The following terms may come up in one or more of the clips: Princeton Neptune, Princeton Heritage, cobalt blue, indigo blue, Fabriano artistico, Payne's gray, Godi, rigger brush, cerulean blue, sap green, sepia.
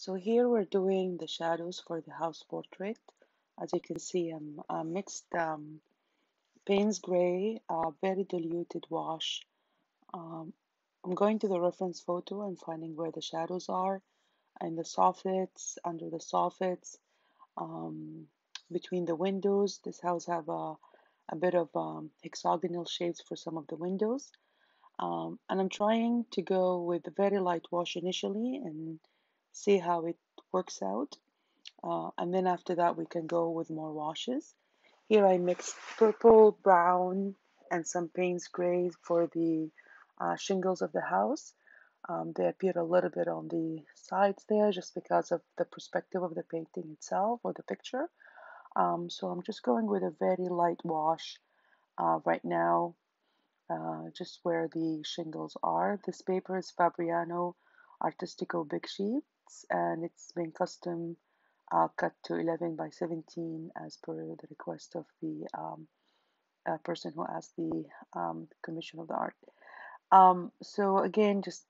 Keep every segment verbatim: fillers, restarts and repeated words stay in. So here we're doing the shadows for the house portrait. As you can see, um, I mixed um, Payne's gray, uh, very diluted wash. Um, I'm going to the reference photo and finding where the shadows are, in the soffits, under the soffits, um, between the windows. This house have a, a bit of um, hexagonal shapes for some of the windows. Um, and I'm trying to go with a very light wash initially and see how it works out. Uh, and then after that, we can go with more washes. Here I mixed purple, brown, and some Payne's gray for the uh, shingles of the house. Um, they appear a little bit on the sides there just because of the perspective of the painting itself or the picture. Um, so I'm just going with a very light wash uh, right now, uh, just where the shingles are. This paper is Fabriano Artistico Big Sheets, and it's been custom uh, cut to eleven by seventeen as per the request of the um, uh, person who asked the um, commission of the art. Um, so again, just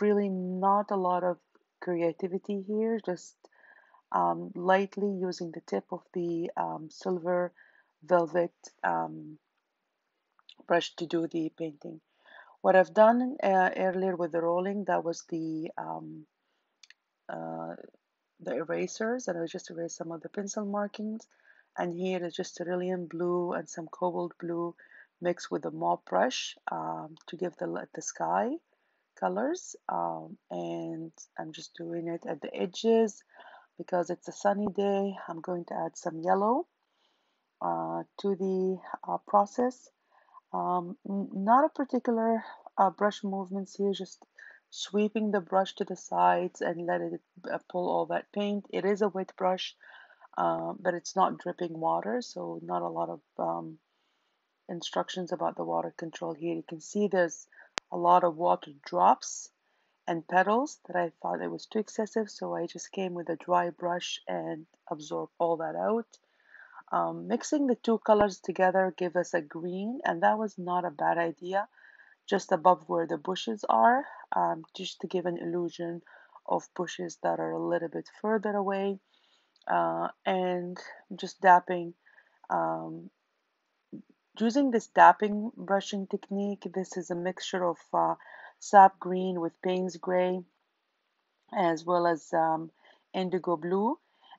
really not a lot of creativity here, just um, lightly using the tip of the um, silver velvet um, brush to do the painting. What I've done uh, earlier with the rolling, that was the um, uh, the erasers, and I just erased some of the pencil markings, and here is just cerulean blue and some cobalt blue mixed with a mop brush um, to give the, the sky colors, um, and I'm just doing it at the edges because it's a sunny day. I'm going to add some yellow uh, to the uh, process. Um, not a particular uh, brush movements here, just sweeping the brush to the sides and let it uh, pull all that paint. It is a wet brush, uh, but it's not dripping water, so not a lot of um, instructions about the water control here. You can see there's a lot of water drops and petals that I thought it was too excessive, so I just came with a dry brush and absorbed all that out. Um, mixing the two colors together gave us a green, and that was not a bad idea, just above where the bushes are, um, just to give an illusion of bushes that are a little bit further away, uh, and just dapping. Um, using this dapping brushing technique, this is a mixture of uh, sap green with Payne's gray, as well as um, indigo blue.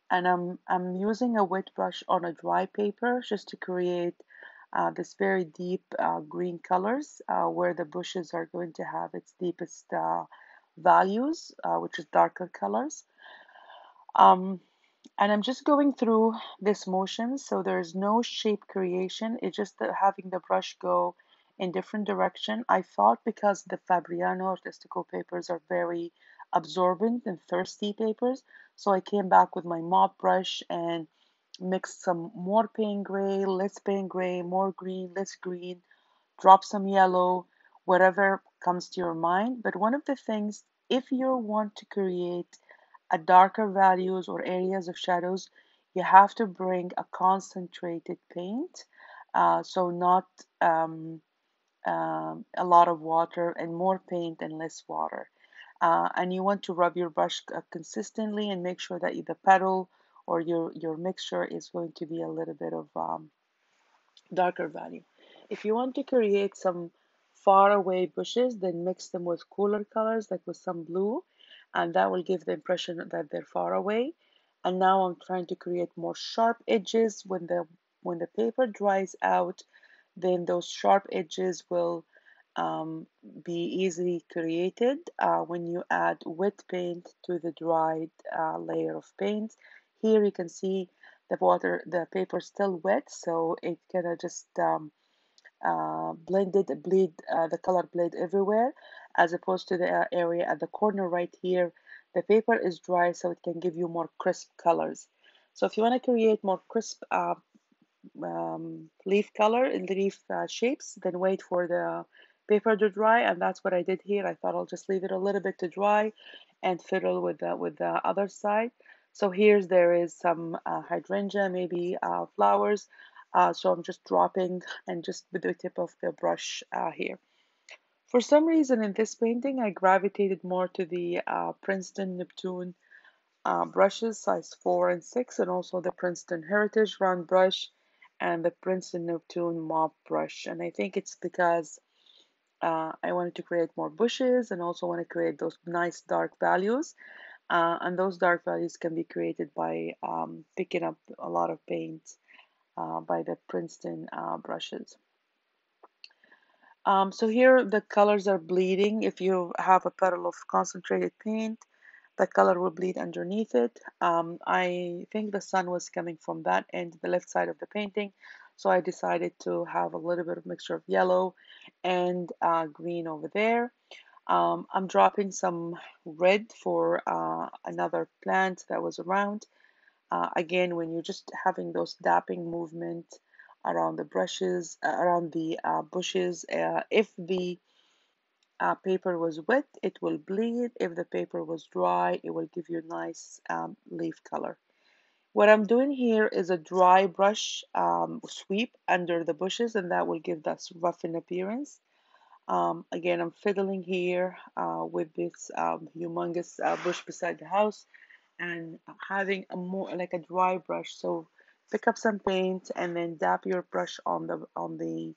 And I'm, I'm using a wet brush on a dry paper just to create uh, this very deep uh, green colors uh, where the bushes are going to have its deepest uh, values, uh, which is darker colors. Um, and I'm just going through this motion, so there's no shape creation. It's just the, having the brush go in different direction. I thought because the Fabriano Artistico papers are very absorbent and thirsty papers, so I came back with my mop brush and mixed some more Payne's gray, less Payne's gray, more green, less green, drop some yellow, whatever comes to your mind. But one of the things, if you want to create a darker values or areas of shadows, you have to bring a concentrated paint, uh, so not um, um, a lot of water and more paint and less water. Uh, and you want to rub your brush consistently and make sure that the petal or your, your mixture is going to be a little bit of um, darker value. If you want to create some far away bushes, then mix them with cooler colors, like with some blue, and that will give the impression that they're far away. And now I'm trying to create more sharp edges. When the, when the paper dries out, then those sharp edges will Um, be easily created uh, when you add wet paint to the dried uh, layer of paint. Here you can see the water, the paper still wet, so it kind of just um, uh, blended, bleed uh, the color bled everywhere, as opposed to the area at the corner right here. The paper is dry, so it can give you more crisp colors. So if you want to create more crisp uh, um, leaf color and leaf uh, shapes, then wait for the paper to dry, and that's what I did here. I thought I'll just leave it a little bit to dry and fiddle with the, with the other side. So here's, there is some uh, hydrangea, maybe uh, flowers. Uh, so I'm just dropping and just with the tip of the brush uh, here. For some reason in this painting, I gravitated more to the uh, Princeton Neptune uh, brushes, size four and six, and also the Princeton Heritage round brush and the Princeton Neptune mop brush. And I think it's because uh, I wanted to create more bushes and also want to create those nice dark values. Uh, and those dark values can be created by um, picking up a lot of paint uh, by the Princeton uh, brushes. Um, so here the colors are bleeding. If you have a puddle of concentrated paint, the color will bleed underneath it. Um, I think the sun was coming from that end, the left side of the painting. So I decided to have a little bit of mixture of yellow and uh, green over there. Um, I'm dropping some red for uh, another plant that was around. Uh, again, when you're just having those dapping movement around the brushes, around the uh, bushes. Uh, if the uh, paper was wet, it will bleed. If the paper was dry, it will give you a nice um, leaf color. What I'm doing here is a dry brush um, sweep under the bushes, and that will give that roughened appearance. Um, again, I'm fiddling here uh, with this um, humongous uh, bush beside the house, and having a more like a dry brush. So pick up some paint and then dab your brush on the on the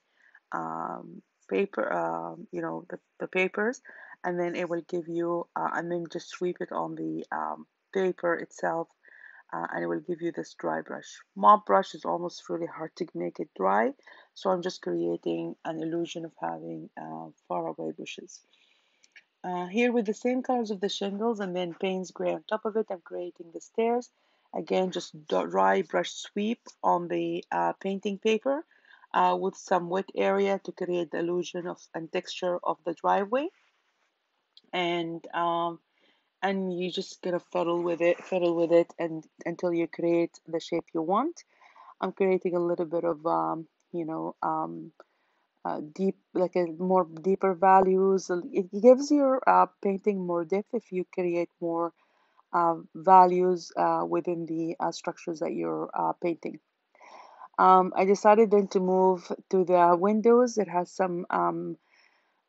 um, paper, uh, you know, the, the papers, and then it will give you, uh, and then just sweep it on the um, paper itself, uh, and it will give you this dry brush. Mop brush is almost really hard to make it dry, so I'm just creating an illusion of having uh, faraway bushes. Uh, here with the same colors of the shingles and then Payne's gray on top of it, I'm creating the stairs. Again, just dry brush sweep on the uh, painting paper uh, with some wet area to create the illusion of and texture of the driveway. And um, and you just gonna fiddle with it, fiddle with it, and until you create the shape you want. I'm creating a little bit of um, you know um, uh, deep, like a more deeper values. It gives your uh, painting more depth if you create more Uh, values uh, within the uh, structures that you're uh, painting. Um, I decided then to move to the windows. It has some, um,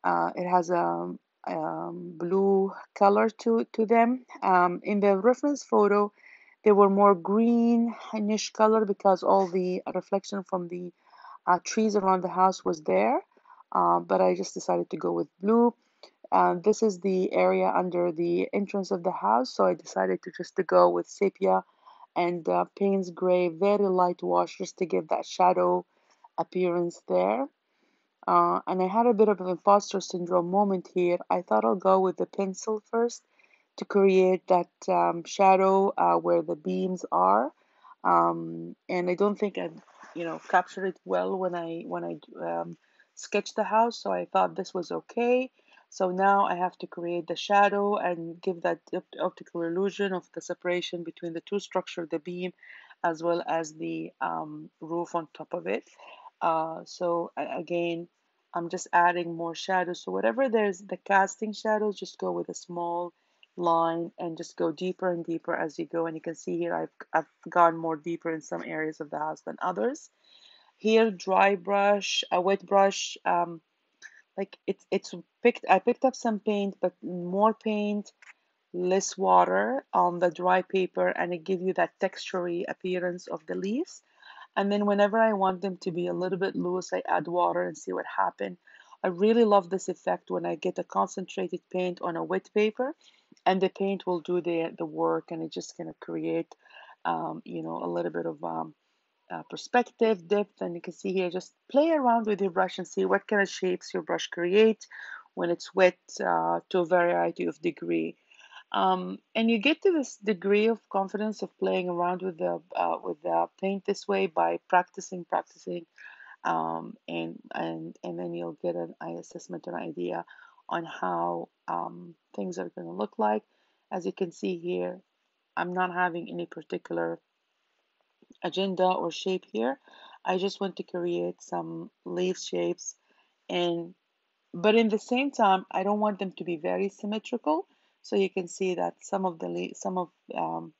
uh, it has a, a blue color to, to them. Um, in the reference photo, they were more greenish color because all the reflection from the uh, trees around the house was there. Uh, but I just decided to go with blue. Uh, this is the area under the entrance of the house, so I decided to just to go with sepia and uh, Payne's gray, very light wash, just to give that shadow appearance there. Uh, and I had a bit of an imposter syndrome moment here. I thought I'll go with the pencil first to create that um, shadow uh, where the beams are. Um, and I don't think I, you know, captured it well when I when I um, sketched the house, so I thought this was okay. So now I have to create the shadow and give that optical illusion of the separation between the two structures, the beam as well as the um, roof on top of it. Uh, so again, I'm just adding more shadows. So whatever there's the casting shadows, just go with a small line and just go deeper and deeper as you go. And you can see here I've, I've gone more deeper in some areas of the house than others. Here, dry brush, a wet brush, um, Like it's it's picked. I picked up some paint, but more paint, less water on the dry paper, and it gives you that textury appearance of the leaves. And then whenever I want them to be a little bit loose, I add water and see what happens. I really love this effect when I get a concentrated paint on a wet paper, and the paint will do the the work, and it's just gonna create, um, you know, a little bit of um. Uh, perspective, depth, and you can see here, just play around with your brush and see what kind of shapes your brush create when it's wet uh, to a variety of degree. Um, and you get to this degree of confidence of playing around with the, uh, with the paint this way by practicing, practicing, um, and, and, and then you'll get an assessment, an idea on how um, things are going to look like. As you can see here, I'm not having any particular agenda or shape here. I just want to create some leaf shapes, and but in the same time I don't want them to be very symmetrical, so you can see that some of the leaf, some of um,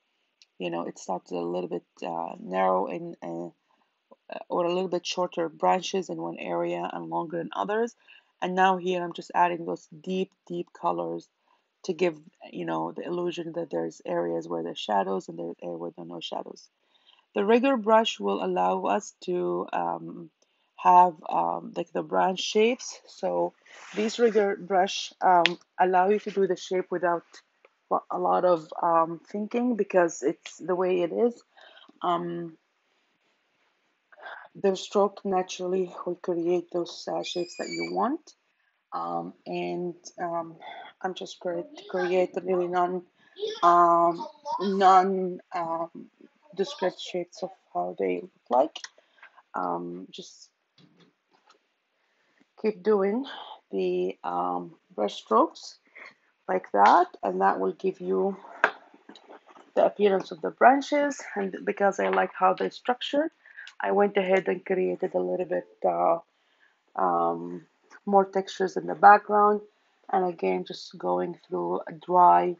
you know, it starts a little bit uh, narrow and uh, or a little bit shorter branches in one area and longer in others, And now here I'm just adding those deep, deep colors to give, you know, the illusion that there's areas where there's shadows and there's areas where there are no shadows. The rigger brush will allow us to um, have um, like the branch shapes. So these rigger brush um, allow you to do the shape without a lot of um, thinking, because it's the way it is. Um, the stroke naturally will create those uh, shapes that you want. Um, and um, I'm just going to create a really non, um, non um, descript shapes of how they look like. Um, just keep doing the um, brush strokes like that, and that will give you the appearance of the branches. And because I like how they're structured, I went ahead and created a little bit uh, um, more textures in the background, and again just going through a dry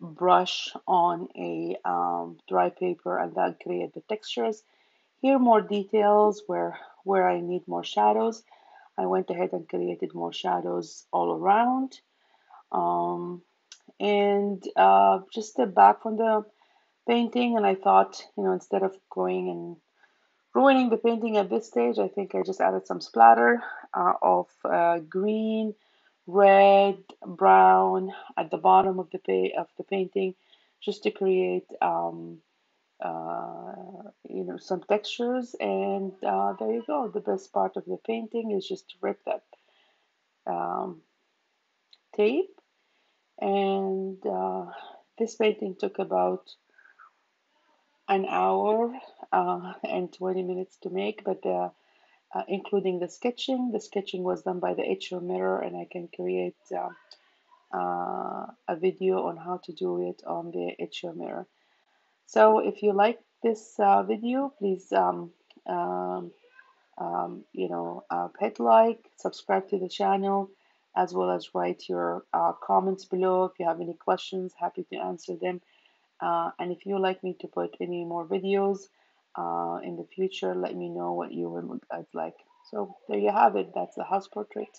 brush on a um, dry paper, and that create the textures. Here more details where where I need more shadows. I went ahead and created more shadows all around, um, and uh, just step back from the painting, and I thought, you know, instead of going and ruining the painting at this stage, I think I just added some splatter uh, of uh, green, red, brown at the bottom of the pa of the painting, just to create um, uh, you know, some textures. And uh, there you go. The best part of the painting is just to rip that um, tape. And uh, this painting took about an hour uh, and twenty minutes to make, but the, uh, including the sketching. The sketching was done by the H O Mirror, and I can create uh, uh, a video on how to do it on the H O Mirror. So if you like this uh, video, please um, um, um, you know, uh, hit like, subscribe to the channel, as well as write your uh, comments below. If you have any questions, happy to answer them. Uh, and if you like me to put any more videos uh, in the future, let me know what you would like. So there you have it. That's the house portrait.